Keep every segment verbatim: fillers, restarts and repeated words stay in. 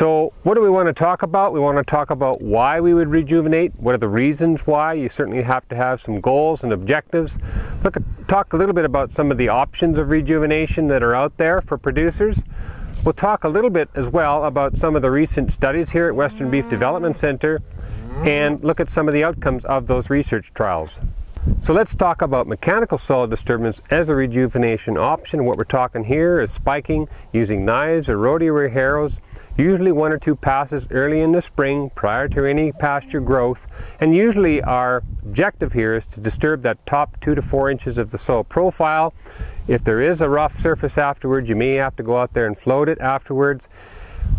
So what do we want to talk about? We want to talk about why we would rejuvenate. What are the reasons why? You certainly have to have some goals and objectives. Look at, talk a little bit about some of the options of rejuvenation that are out there for producers. We'll talk a little bit as well about some of the recent studies here at Western Beef Development Center and look at some of the outcomes of those research trials. So let's talk about mechanical soil disturbance as a rejuvenation option. What we're talking here is spiking using knives or rotary harrows, usually one or two passes early in the spring prior to any pasture growth, and usually our objective here is to disturb that top two to four inches of the soil profile. If there is a rough surface afterwards, you may have to go out there and float it afterwards.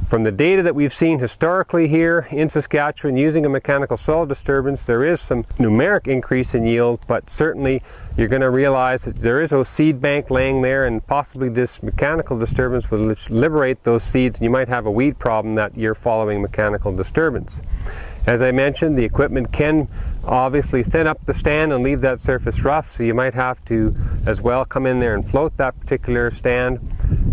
From the data that we've seen historically here in Saskatchewan using a mechanical soil disturbance, there is some numeric increase in yield, but certainly you're going to realize that there is a seed bank laying there, and possibly this mechanical disturbance will liberate those seeds, and you might have a weed problem that year following mechanical disturbance. As I mentioned, the equipment can obviously thin up the stand and leave that surface rough, so you might have to as well come in there and float that particular stand.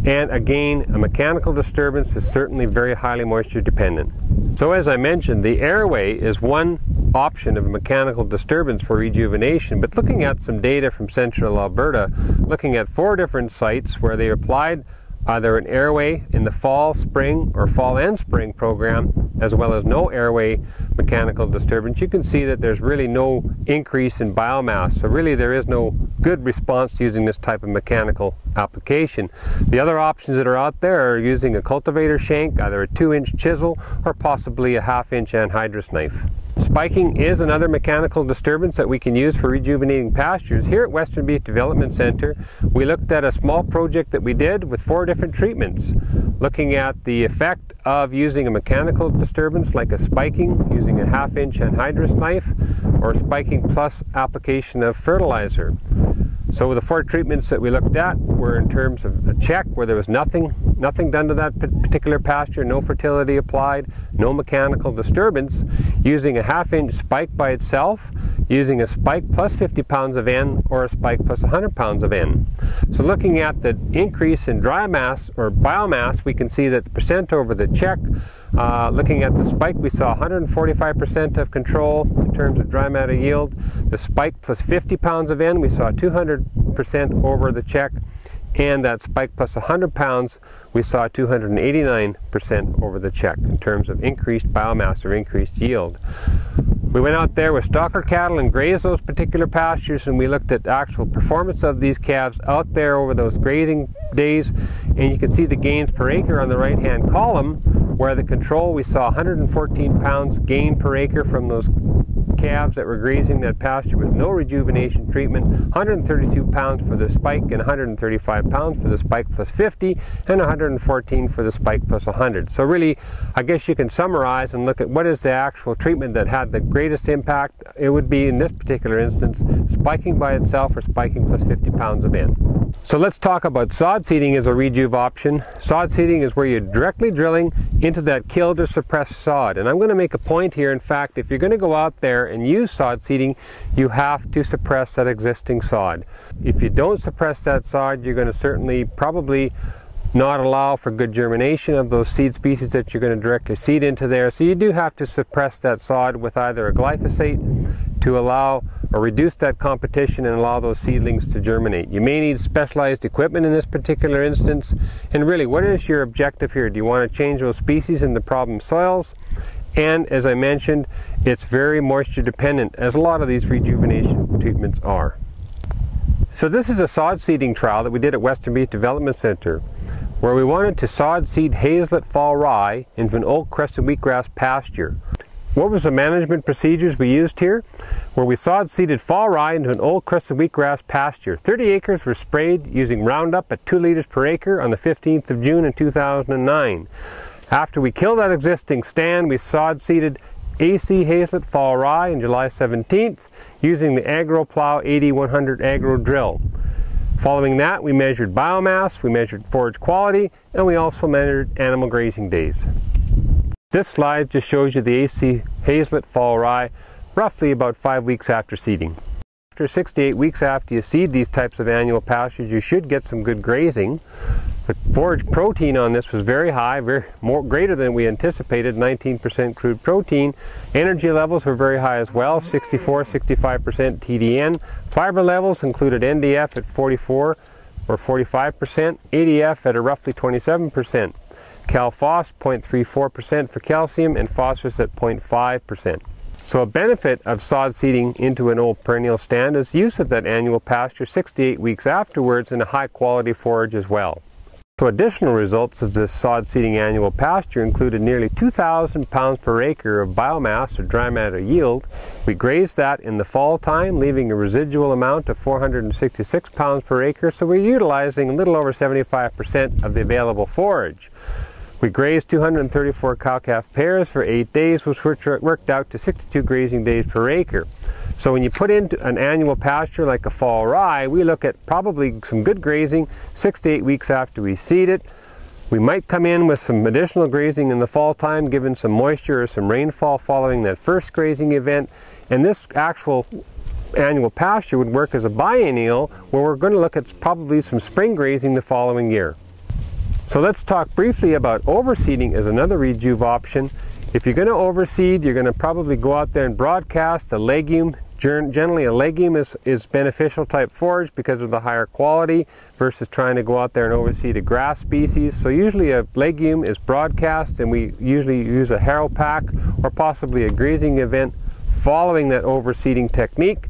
And again, a mechanical disturbance is certainly very highly moisture dependent. So as I mentioned, the airway is one option of mechanical disturbance for rejuvenation, but looking at some data from central Alberta, looking at four different sites where they applied either an airway in the fall, spring, or fall and spring program, as well as no airway mechanical disturbance, you can see that there's really no increase in biomass. So really there is no good response to using this type of mechanical application. The other options that are out there are using a cultivator shank, either a two inch chisel or possibly a half inch anhydrous knife. Spiking is another mechanical disturbance that we can use for rejuvenating pastures. Here at Western Beef Development Center, we looked at a small project that we did with four different treatments, looking at the effect of using a mechanical disturbance like a spiking, using a half inch anhydrous knife, or spiking plus application of fertilizer. So the four treatments that we looked at were in terms of a check, where there was nothing nothing done to that particular pasture, no fertility applied, no mechanical disturbance, using a half inch spike by itself, using a spike plus fifty pounds of N, or a spike plus one hundred pounds of N. So looking at the increase in dry mass or biomass, we can see that the percent over the check, uh, looking at the spike, we saw one hundred forty-five percent of control in terms of dry matter yield. The spike plus fifty pounds of N, we saw two hundred percent over the check, and that spike plus one hundred pounds, we saw two hundred eighty-nine percent over the check in terms of increased biomass or increased yield. We went out there with stalker cattle and grazed those particular pastures, and we looked at the actual performance of these calves out there over those grazing days, and you can see the gains per acre on the right hand column, where the control, we saw one hundred fourteen pounds gain per acre from those calves that were grazing that pasture with no rejuvenation treatment, one hundred thirty-two pounds for the spike and one hundred thirty-five pounds for the spike plus fifty, and one hundred fourteen for the spike plus one hundred. So really, I guess you can summarize and look at what is the actual treatment that had the greatest impact. It would be, in this particular instance, spiking by itself or spiking plus fifty pounds of N. So let's talk about sod seeding as a rejuve option. Sod seeding is where you're directly drilling into that killed or suppressed sod, and I'm going to make a point here. In fact, if you're going to go out there and use sod seeding, you have to suppress that existing sod. If you don't suppress that sod, you're going to certainly probably not allow for good germination of those seed species that you're going to directly seed into there. So you do have to suppress that sod with either a glyphosate to allow or reduce that competition and allow those seedlings to germinate. You may need specialized equipment in this particular instance. And really, what is your objective here? Do you want to change those species in the problem soils? And as I mentioned, it's very moisture dependent, as a lot of these rejuvenation treatments are. So this is a sod seeding trial that we did at Western Beef Development Center, where we wanted to sod seed Hazlet Fall Rye into an oak crested wheatgrass pasture. What was the management procedures we used here? Where we sod seeded fall rye into an old crested wheatgrass pasture. thirty acres were sprayed using Roundup at two liters per acre on the fifteenth of June in two thousand nine. After we killed that existing stand, we sod seeded A C Hazlet Fall Rye on July seventeenth using the Agrowplow A D one hundred Agrowdrill. Following that, we measured biomass, we measured forage quality, and we also measured animal grazing days. This slide just shows you the A C Hazlet Fall Rye roughly about five weeks after seeding. after six to eight weeks after you seed these types of annual pastures, you should get some good grazing. The forage protein on this was very high, very more greater than we anticipated, nineteen percent crude protein. Energy levels were very high as well, sixty-four, sixty-five percent T D N. Fiber levels included N D F at forty-four or forty-five percent, A D F at a roughly twenty-seven percent. Calphos zero point three four percent for calcium and phosphorus at zero point five percent. So a benefit of sod seeding into an old perennial stand is use of that annual pasture six to eight weeks afterwards in a high quality forage as well. So additional results of this sod seeding annual pasture included nearly two thousand pounds per acre of biomass or dry matter yield. We grazed that in the fall time, leaving a residual amount of four hundred sixty-six pounds per acre, so we're utilizing a little over seventy-five percent of the available forage. We grazed two hundred thirty-four cow-calf pairs for eight days, which worked out to sixty-two grazing days per acre. So when you put into an annual pasture like a fall rye, we look at probably some good grazing six to eight weeks after we seed it. We might come in with some additional grazing in the fall time, given some moisture or some rainfall following that first grazing event. And this actual annual pasture would work as a biennial, where we're going to look at probably some spring grazing the following year. So let's talk briefly about overseeding as another rejuve option. If you're going to overseed, you're going to probably go out there and broadcast a legume. Generally a legume is, is beneficial type forage because of the higher quality versus trying to go out there and overseed a grass species. So usually a legume is broadcast, and we usually use a harrow pack or possibly a grazing event following that overseeding technique.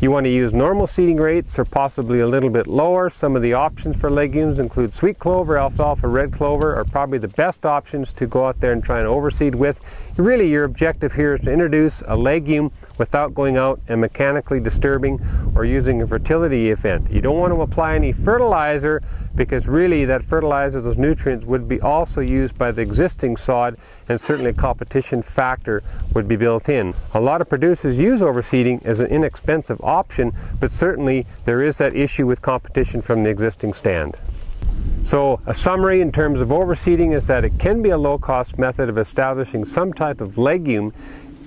You want to use normal seeding rates or possibly a little bit lower. Some of the options for legumes include sweet clover, alfalfa, red clover are probably the best options to go out there and try and overseed with. Really, your objective here is to introduce a legume without going out and mechanically disturbing or using a fertility event. You don't want to apply any fertilizer, because really that fertilizer, those nutrients, would be also used by the existing sod, and certainly a competition factor would be built in. A lot of producers use overseeding as an inexpensive option, but certainly there is that issue with competition from the existing stand. So a summary in terms of overseeding is that it can be a low-cost method of establishing some type of legume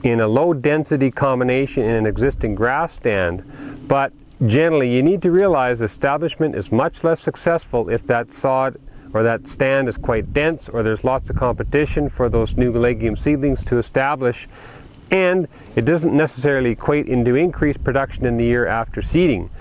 in a low-density combination in an existing grass stand, but generally you need to realize establishment is much less successful if that sod or that stand is quite dense or there's lots of competition for those new legume seedlings to establish, and it doesn't necessarily equate into increased production in the year after seeding.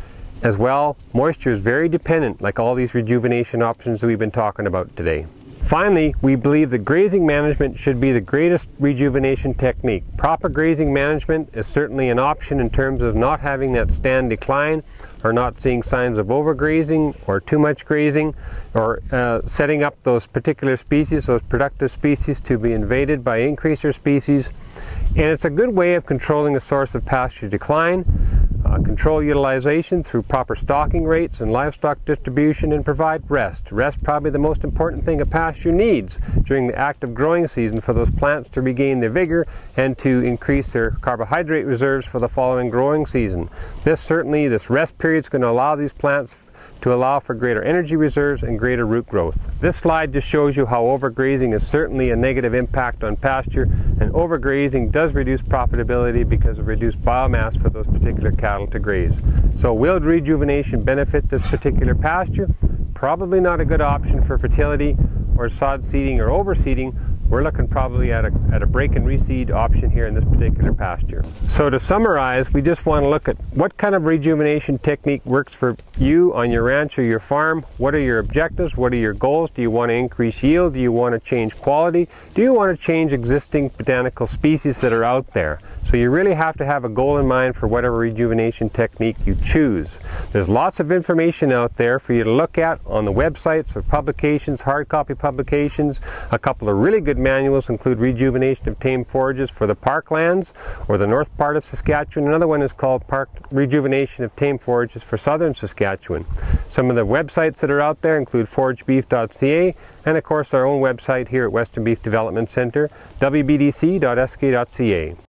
As well, moisture is very dependent, like all these rejuvenation options that we've been talking about today. Finally, we believe that grazing management should be the greatest rejuvenation technique. Proper grazing management is certainly an option in terms of not having that stand decline or not seeing signs of overgrazing or too much grazing, or uh, setting up those particular species, those productive species, to be invaded by increaser species. And it's a good way of controlling the source of pasture decline. Uh, control utilization through proper stocking rates and livestock distribution, and provide rest. Rest probably the most important thing a pasture needs during the active growing season for those plants to regain their vigor and to increase their carbohydrate reserves for the following growing season. This certainly, this rest period is going to allow these plants to allow for greater energy reserves and greater root growth. This slide just shows you how overgrazing is certainly a negative impact on pasture, and overgrazing does reduce profitability because of reduced biomass for those particular cattle to graze. So will rejuvenation benefit this particular pasture? Probably not a good option for fertility or sod seeding or overseeding. We're looking probably at a, at a break and reseed option here in this particular pasture. So to summarize, we just want to look at what kind of rejuvenation technique works for you on your ranch or your farm. What are your objectives? What are your goals? Do you want to increase yield? Do you want to change quality? Do you want to change existing botanical species that are out there? So you really have to have a goal in mind for whatever rejuvenation technique you choose. There's lots of information out there for you to look at on the websites of publications, hard copy publications. A couple of really good manuals include Rejuvenation of Tame Forages for the Parklands or the north part of Saskatchewan. Another one is called Park Rejuvenation of Tame Forages for Southern Saskatchewan. Some of the websites that are out there include forage beef dot c a, and of course our own website here at Western Beef Development Center, w b d c dot s k dot c a.